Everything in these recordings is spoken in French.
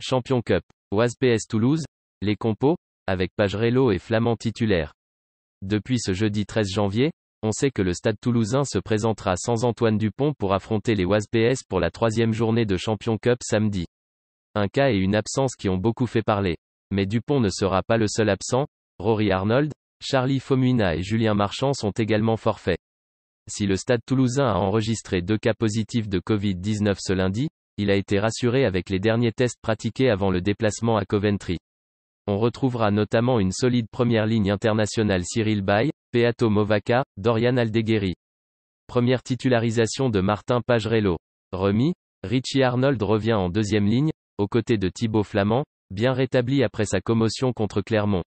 Champions Cup. Wasps Toulouse, les compos, avec Page-Relo et Flament titulaire. Depuis ce jeudi 13 janvier, on sait que le Stade Toulousain se présentera sans Antoine Dupont pour affronter les Wasps pour la troisième journée de Champions Cup samedi. Un cas et une absence qui ont beaucoup fait parler. Mais Dupont ne sera pas le seul absent, Rory Arnold, Charlie Faumuina et Julien Marchand sont également forfaits. Si le Stade Toulousain a enregistré 2 cas positifs de Covid-19 ce lundi, il a été rassuré avec les derniers tests pratiqués avant le déplacement à Coventry. On retrouvera notamment une solide première ligne internationale Cyril Bay, Peato Movaca, Dorian Aldegheri. Première titularisation de Martin Page-Relo. Remis, Richie Arnold revient en deuxième ligne, aux côtés de Thibaud Flament, bien rétabli après sa commotion contre Clermont.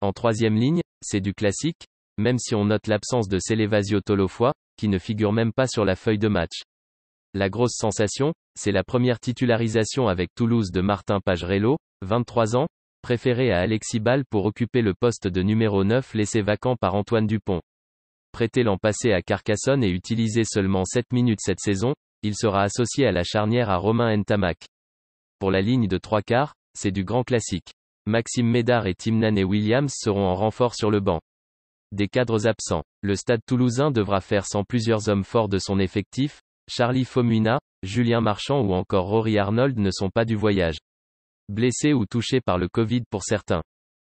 En troisième ligne, c'est du classique, même si on note l'absence de Celevasio Tolofois, qui ne figure même pas sur la feuille de match. La grosse sensation, c'est la première titularisation avec Toulouse de Martin Page-Relo, 23 ans, préféré à Alexis Ball pour occuper le poste de numéro 9 laissé vacant par Antoine Dupont. Prêté l'an passé à Carcassonne et utilisé seulement 7 minutes cette saison, il sera associé à la charnière à Romain Entamac. Pour la ligne de 3 quarts, c'est du grand classique. Maxime Médard et Timnan et Williams seront en renfort sur le banc. Des cadres absents. Le Stade Toulousain devra faire sans plusieurs hommes forts de son effectif. Charlie Faumuina, Julien Marchand ou encore Rory Arnold ne sont pas du voyage. Blessés ou touchés par le Covid pour certains.